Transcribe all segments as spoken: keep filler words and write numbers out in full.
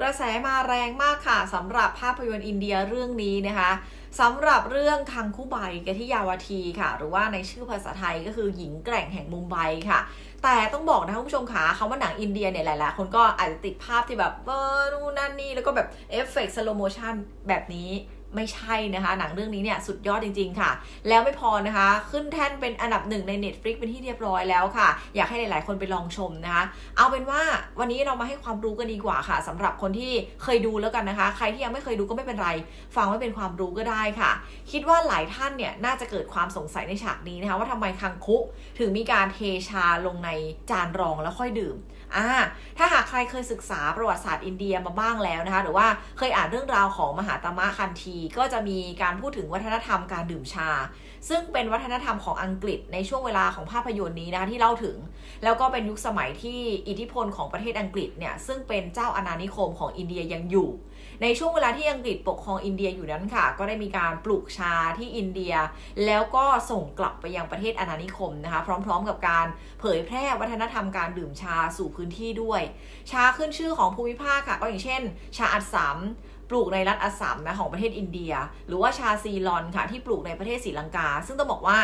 กระแสมาแรงมากค่ะสำหรับภาพยนตร์อินเดียเรื่องนี้นะคะสำหรับเรื่องคังคุไบกทิยาวธีค่ะหรือว่าในชื่อภาษาไทยก็คือหญิงแกร่งแห่งมุมไบค่ะแต่ต้องบอกนะคุณผู้ชมค่ะคำว่าหนังอินเดียเนี่ยหลายๆคนก็อาจจะติดภาพที่แบบเออนู่นนั่นนี่แล้วก็แบบเอฟเฟกต์สโลโมชันแบบนี้ไม่ใช่นะคะหนังเรื่องนี้เนี่ยสุดยอดจริงๆค่ะแล้วไม่พอนะคะขึ้นแท่นเป็นอันดับหนึ่งใน Netflix เป็นที่เรียบร้อยแล้วค่ะอยากให้หลายๆคนไปลองชมนะคะเอาเป็นว่าวันนี้เรามาให้ความรู้กันดีกว่าค่ะสำหรับคนที่เคยดูแล้วกันนะคะใครที่ยังไม่เคยดูก็ไม่เป็นไรฟังไว้เป็นความรู้ก็ได้ค่ะคิดว่าหลายท่านเนี่ยน่าจะเกิดความสงสัยในฉากนี้นะคะว่าทำไมคังคุถึงมีการเทชาลงในจานรองแล้วค่อยดื่มอ่าถ้าหากใครเคยศึกษาประวัติศาสตร์อินเดียมาบ้างแล้วนะคะหรือว่าเคยอ่านเรื่องราวของมหาตมะคันธีก็จะมีการพูดถึงวัฒนธรรมการดื่มชาซึ่งเป็นวัฒนธรรมของอังกฤษในช่วงเวลาของภาพยนตร์นี้นะคะที่เล่าถึงแล้วก็เป็นยุคสมัยที่อิทธิพลของประเทศอังกฤษเนี่ยซึ่งเป็นเจ้าอาณานิคมของอินเดียยังอยู่ในช่วงเวลาที่อังกฤษปกครองอินเดียอยู่นั้นค่ะก็ได้มีการปลูกชาที่อินเดียแล้วก็ส่งกลับไปยังประเทศอาณานิคมนะคะพร้อมๆกับการเผยแพร่วัฒนธรรมการดื่มชาสู่พื้นที่ด้วยชาขึ้นชื่อของภูมิภาคค่ะก็อย่างเช่นชาอัสสัมปลูกในรัฐอัสสัมนะของประเทศอินเดียหรือว่าชาซีลอนค่ะที่ปลูกในประเทศศรีลังกาซึ่งต้องบอกว่า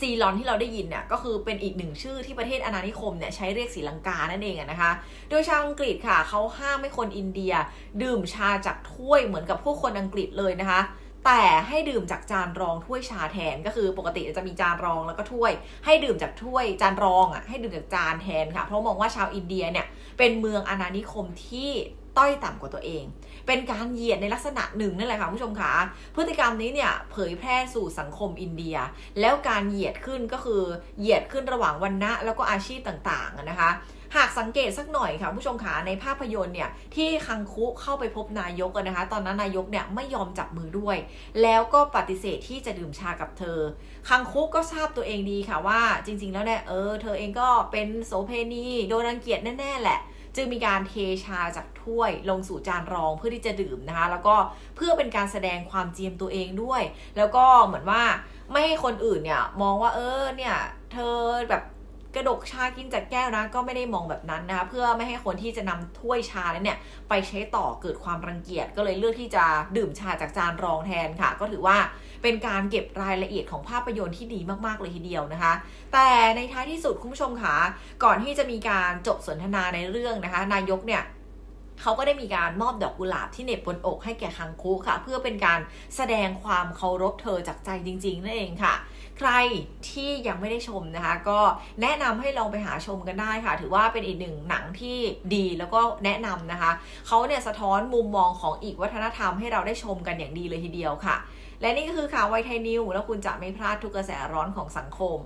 ซีลอนที่เราได้ยินเนี่ยก็คือเป็นอีกหนึ่งชื่อที่ประเทศอาณานิคมเนี่ยใช้เรียกศรีลังกานั่นเองนะคะโดยชาวอังกฤษค่ะเขาห้ามให้คนอินเดียดื่มชาจากถ้วยเหมือนกับพวกคนอังกฤษเลยนะคะแต่ให้ดื่มจากจานรองถ้วยชาแทนก็คือปกติจะมีจานรองแล้วก็ถ้วยให้ดื่มจากถ้วยจานรองอ่ะให้ดื่มจากจานแทนค่ะเพราะมองว่าชาวอินเดียเนี่ยเป็นเมืองอาณานิคมที่ต้อยต่ำกว่าตัวเองเป็นการเหยียดในลักษณะหนึ่งนั่นแหละค่ะผู้ชมค่ะพฤติกรรมนี้เนี่ยเผยแพร่สู่สังคมอินเดียแล้วการเหยียดขึ้นก็คือเหยียดขึ้นระหว่างวรรณะแล้วก็อาชีพต่างๆนะคะหากสังเกตสักหน่อยค่ะผู้ชมค่ะในภาพยนตร์เนี่ยที่คังคุเข้าไปพบนายกนะคะตอนนั้นนายกเนี่ยไม่ยอมจับมือด้วยแล้วก็ปฏิเสธที่จะดื่มชากับเธอคังคุก็ทราบตัวเองดีค่ะว่าจริงๆแล้วเนี่ยเออเธอเองก็เป็นโสเภณีโดนรังเกียจแน่ๆแหละจึงมีการเทชาจากถ้วยลงสู่จานรองเพื่อที่จะดื่มนะคะแล้วก็เพื่อเป็นการแสดงความเจียมตัวเองด้วยแล้วก็เหมือนว่าไม่ให้คนอื่นเนี่ยมองว่าเออเนี่ยเธอแบบกระดกชากินจากแก้วนะก็ไม่ได้มองแบบนั้นนะคะเพื่อไม่ให้คนที่จะนำถ้วยชาแล้วเนี่ยไปใช้ต่อเกิดความรังเกียจก็เลยเลือกที่จะดื่มชาจากจานรองแทนค่ะก็ถือว่าเป็นการเก็บรายละเอียดของภาพยนตร์ที่ดีมากๆเลยทีเดียวนะคะแต่ในท้ายที่สุดคุณผู้ชมค่ะก่อนที่จะมีการจบสนทนาในเรื่องนะคะนายกเนี่ยเขาก็ได้มีการมอบดอกกุหลาบที่เหน็บบนอกให้แก่คังคุค่ะเพื่อเป็นการแสดงความเคารพเธอจากใจจริงๆนั่นเองค่ะใครที่ยังไม่ได้ชมนะคะก็แนะนำให้ลองไปหาชมกันได้ค่ะถือว่าเป็นอีกหนึ่งหนังที่ดีแล้วก็แนะนำนะคะเขาเนี่ยสะท้อนมุมมองของอีกวัฒนธรรมให้เราได้ชมกันอย่างดีเลยทีเดียวค่ะและนี่ก็คือข่าวไวไทยนิวแล้วคุณจะไม่พลาดทุกกระแสร้อนของสังคม